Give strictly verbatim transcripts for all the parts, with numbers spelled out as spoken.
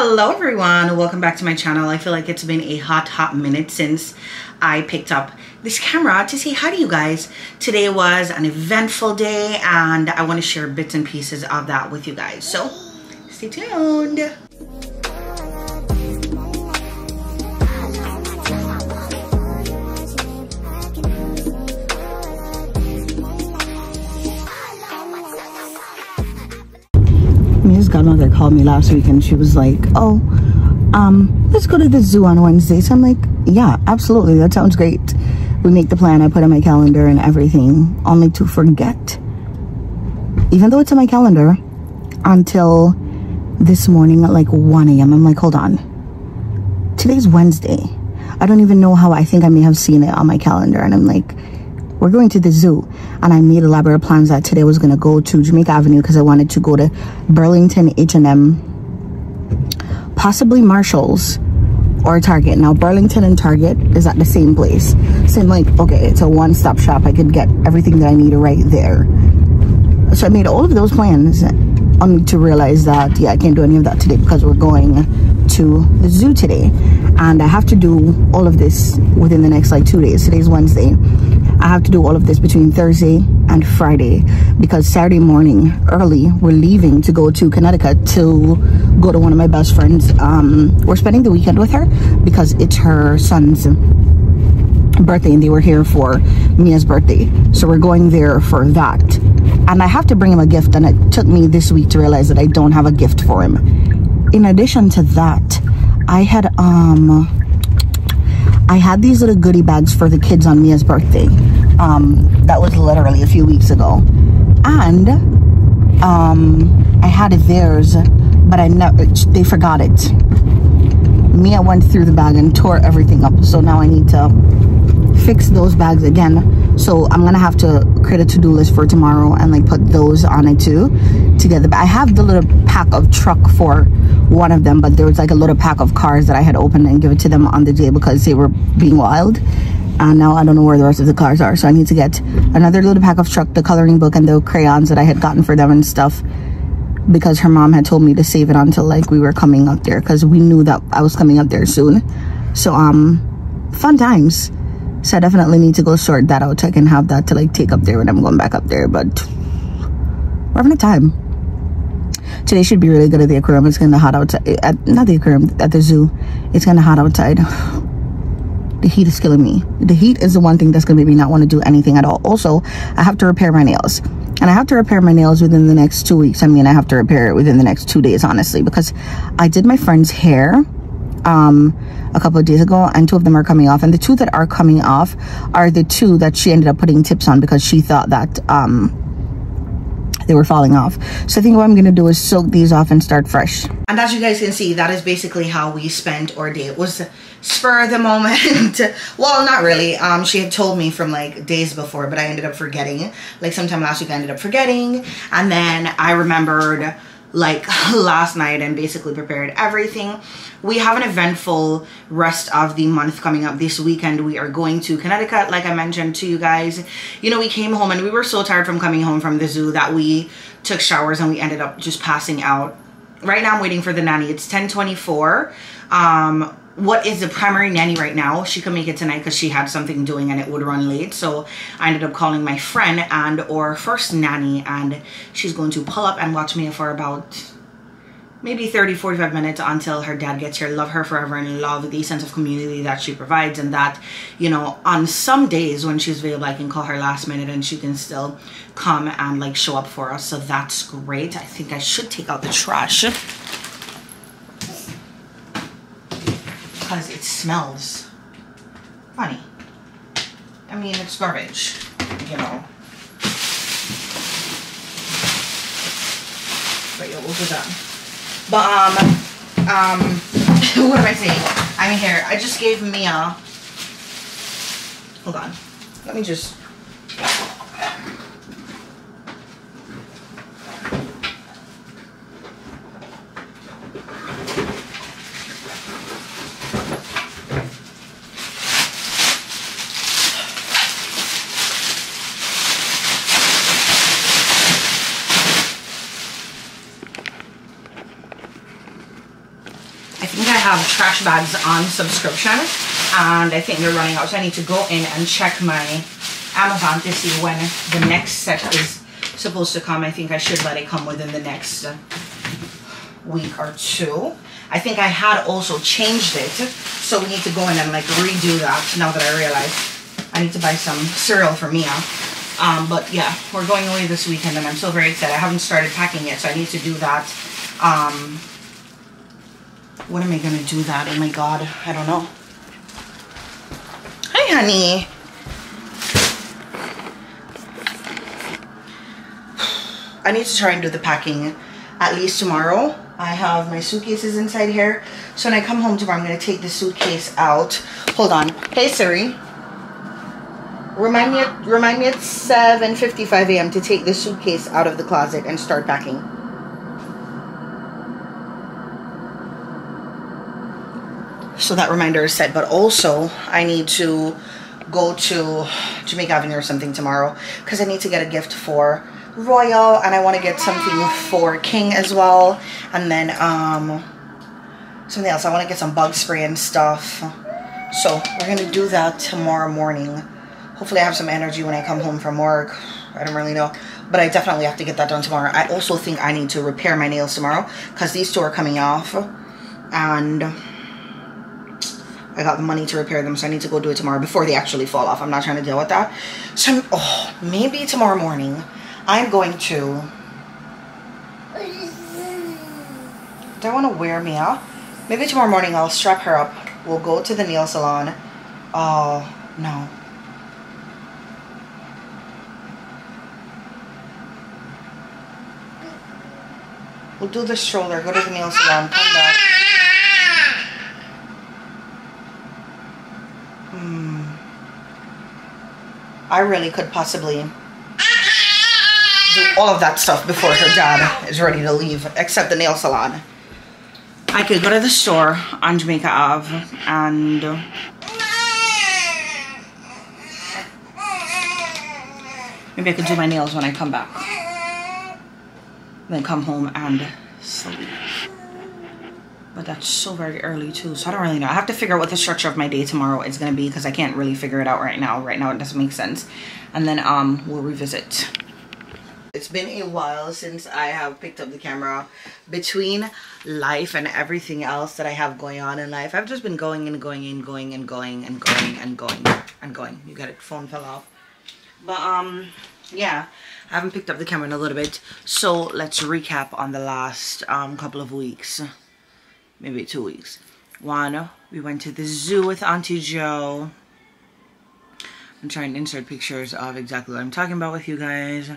Hello everyone, welcome back to my channel. I feel like it's been a hot hot minute since I picked up this camera to say hi to you guys. Today was an eventful day and I want to share bits and pieces of that with you guys, so stay tuned. Mia's godmother called me last week and she was like, oh, um, let's go to the zoo on Wednesday. So I'm like, yeah, absolutely. That sounds great. We make the plan. I put on my calendar and everything, only to forget. Even though it's on my calendar until this morning at like one A M I'm like, hold on. Today's Wednesday. I don't even know how. I think I may have seen it on my calendar. And I'm like, we're going to the zoo. And I made elaborate plans that today I was going to go to Jamaica Avenue because I wanted to go to Burlington, H and M, possibly Marshall's or Target. Now, Burlington and Target is at the same place. So I'm like, okay, it's a one-stop shop. I could get everything that I need right there. So I made all of those plans only to realize that, yeah, I can't do any of that today because we're going to the zoo today. And I have to do all of this within the next like two days. Today's Wednesday. I have to do all of this between Thursday and Friday because Saturday morning early we're leaving to go to Connecticut to go to one of my best friends. Um, we're spending the weekend with her because it's her son's birthday and they were here for Mia's birthday. So we're going there for that. And I have to bring him a gift, and it took me this week to realize that I don't have a gift for him. In addition to that, I had um I had these little goodie bags for the kids on Mia's birthday. Um, that was literally a few weeks ago. And um, I had theirs, but I never, they forgot it. Mia went through the bag and tore everything up. So now I need to fix those bags again. So I'm going to have to create a to-do list for tomorrow and like put those on it too together. But I have the little pack of truck for one of them, but there was like a little pack of cars that I had opened and give it to them on the day because they were being wild. And now I don't know where the rest of the cars are. So I need to get another little pack of truck, the coloring book and the crayons that I had gotten for them and stuff, because her mom had told me to save it until like we were coming up there, because we knew that I was coming up there soon. So um fun times. So I definitely need to go sort that out so I can have that to like take up there when I'm going back up there. But we're having a time. Today should be really good at the aquarium. It's gonna hot outside. At, not the aquarium, at the zoo. It's gonna hot outside. The heat is killing me. The heat is the one thing that's gonna make me not want to do anything at all. Also, I have to repair my nails, and I have to repair my nails within the next two weeks. I mean, I have to repair it within the next two days, honestly, because I did my friend's hair um a couple of days ago, and two of them are coming off, and the two that are coming off are the two that she ended up putting tips on because she thought that um they were falling off. So I think what I'm gonna do is soak these off and start fresh. And as you guys can see, that is basically how we spent our day. It was spur of the moment. Well, not really. Um, she had told me from like days before, but I ended up forgetting. Like sometime last week I ended up forgetting. And then I remembered like last night and basically prepared everything. We have an eventful rest of the month coming up. This weekend we are going to Connecticut, like I mentioned to you guys. You know, we came home and we were so tired from coming home from the zoo that we took showers and we ended up just passing out. Right now I'm waiting for the nanny. It's ten twenty-four. Um, what is the primary nanny right now? She can make it tonight because she had something doing and it would run late. So I ended up calling my friend and or first nanny, and she's going to pull up and watch me for about maybe thirty, forty-five minutes until her dad gets here. Love her forever and love the sense of community that she provides, and that, you know, on some days when she's available I can call her last minute and she can still come and like show up for us. So that's great. I think I should take out the trash because it smells funny. I mean, it's garbage, you know. But yeah, we'll do that. But, um, um, what am I saying? I'm here. I just gave Mia, hold on, let me just, have trash bags on subscription, and I think they're running out, so I need to go in and check my Amazon to see when the next set is supposed to come. I think I should let it come within the next week or two. I think I had also changed it, so we need to go in and like redo that now that I realize I need to buy some cereal for Mia. Um, but yeah, we're going away this weekend and I'm so very excited. I haven't started packing yet, so I need to do that. Um, when am I going to do that? Oh my God, I don't know. Hi, honey. I need to try and do the packing at least tomorrow. I have my suitcases inside here. So when I come home tomorrow, I'm going to take the suitcase out. Hold on. Hey, Siri. Remind me at, remind me at seven fifty-five a m to take the suitcase out of the closet and start packing. So that reminder is set, but also I need to go to Jamaica Avenue or something tomorrow because I need to get a gift for Royal and I want to get something for King as well. And then um, something else. I want to get some bug spray and stuff. So we're going to do that tomorrow morning. Hopefully I have some energy when I come home from work. I don't really know. But I definitely have to get that done tomorrow. I also think I need to repair my nails tomorrow because these two are coming off. And I got the money to repair them. So I need to go do it tomorrow before they actually fall off. I'm not trying to deal with that. So oh, maybe tomorrow morning I'm going to... Do I want to wear Mia? Maybe tomorrow morning I'll strap her up. We'll go to the nail salon. Oh, no. We'll do the stroller, go to the nail salon, come back. Hmm. I really could possibly do all of that stuff before her dad is ready to leave, except the nail salon. I could go to the store on Jamaica Avenue and maybe I could do my nails when I come back. Then come home and sleep. But that's so very early too, so I don't really know. I have to figure out what the structure of my day tomorrow is going to be because I can't really figure it out right now. Right now it doesn't make sense. And then um, we'll revisit. It's been a while since I have picked up the camera. Between life and everything else that I have going on in life, I've just been going and going and going and going and going and going and going. And going. You got it? Phone fell off. But um, yeah. I haven't picked up the camera in a little bit, so let's recap on the last um, couple of weeks, maybe two weeks. One, we went to the zoo with Auntie Joe. I'm trying to insert pictures of exactly what I'm talking about with you guys.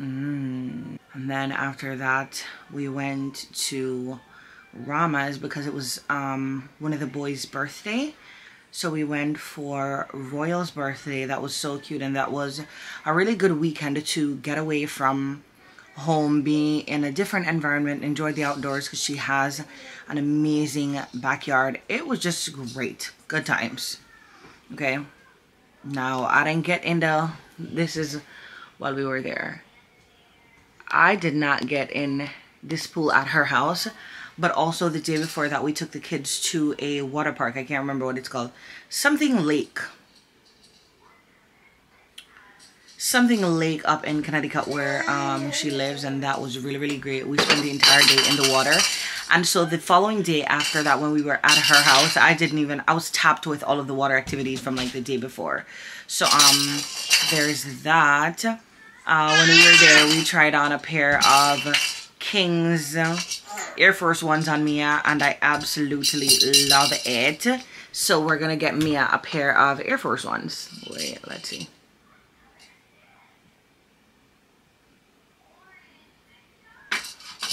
Mm. And then after that, we went to Rama's because it was um, one of the boys' birthday. So we went for Royal's birthday. That was so cute, and that was a really good weekend to get away from home, be in a different environment, enjoy the outdoors because she has an amazing backyard. It was just great. Good times. Okay. Now, I didn't get into... This is while we were there. I did not get in this pool at her house. But also the day before that, we took the kids to a water park. I can't remember what it's called. Something Lake. Something Lake up in Connecticut where um, she lives. And that was really, really great. We spent the entire day in the water. And so the following day after that, when we were at her house, I didn't even... I was tapped with all of the water activities from like the day before. So um, there's that. Uh, when we were there, we tried on a pair of King's Air Force Ones on Mia, and I absolutely love it. So we're gonna get Mia a pair of Air Force Ones. Wait, let's see.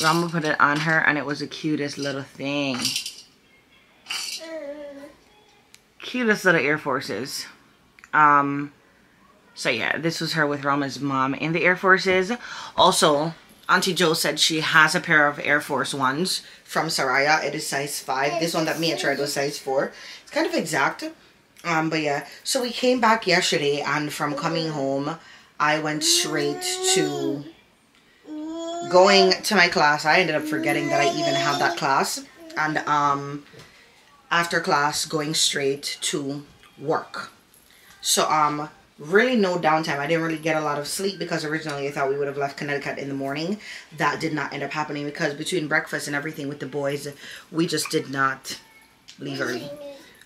Rama put it on her and it was the cutest little thing. Cutest little Air Forces. Um, so yeah, this was her with Rama's mom in the Air Forces. Also, Auntie Joe said she has a pair of Air Force Ones from Saraya. It is size five. This one that Mia tried was size four. It's kind of exact. Um, but yeah. So we came back yesterday, and from coming home, I went straight to going to my class. I ended up forgetting that I even had that class. And um, after class going straight to work. So um really no downtime. I didn't really get a lot of sleep because originally I thought we would have left Connecticut in the morning. That did not end up happening because between breakfast and everything with the boys, we just did not leave early.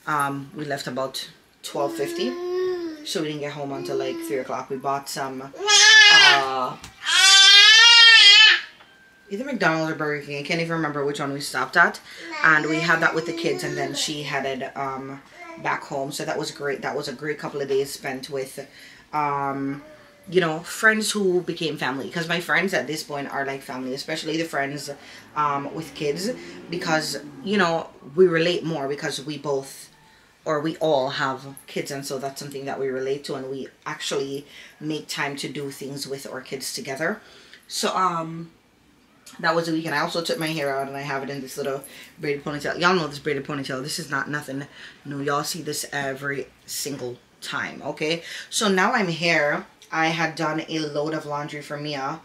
Um, we left about twelve fifty, so we didn't get home until like three o'clock. We bought some uh, either McDonald's or Burger King. I can't even remember which one we stopped at. And we had that with the kids, and then she headed um, back home. So that was great. That was a great couple of days spent with, um, you know, friends who became family. Because my friends at this point are like family, especially the friends um, with kids. Because, you know, we relate more because we both, or we all have kids. And so that's something that we relate to. And we actually make time to do things with our kids together. So, um... that was the weekend. I also took my hair out and I have it in this little braided ponytail. Y'all know this braided ponytail. This is not nothing new. Y'all see this every single time, okay? So now I'm here. I had done a load of laundry for Mia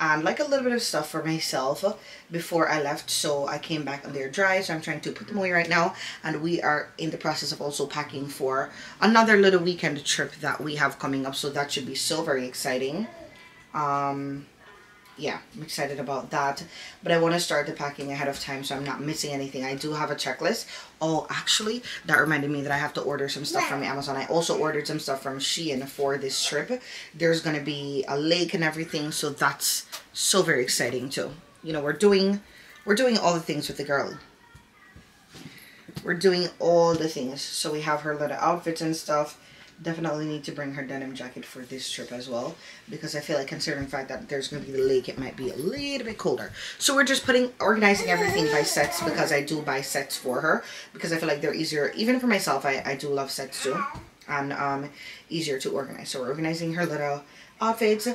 and like a little bit of stuff for myself before I left. So I came back and they're dry. So I'm trying to put them away right now. And we are in the process of also packing for another little weekend trip that we have coming up. So that should be so very exciting. Um... Yeah, I'm excited about that, but I want to start the packing ahead of time so I'm not missing anything. I do have a checklist. Oh, actually, that reminded me that I have to order some stuff from Amazon. I also ordered some stuff from Shein for this trip. There's going to be a lake and everything, so that's so very exciting too. You know, we're doing, we're doing all the things with the girl. We're doing all the things. So we have her little outfits and stuff. Definitely need to bring her denim jacket for this trip as well, because I feel like considering the fact that there's going to be the lake, it might be a little bit colder. So we're just putting, organizing everything by sets, because I do buy sets for her, because I feel like they're easier, even for myself, I, I do love sets too, and um, easier to organize. So we're organizing her little outfits.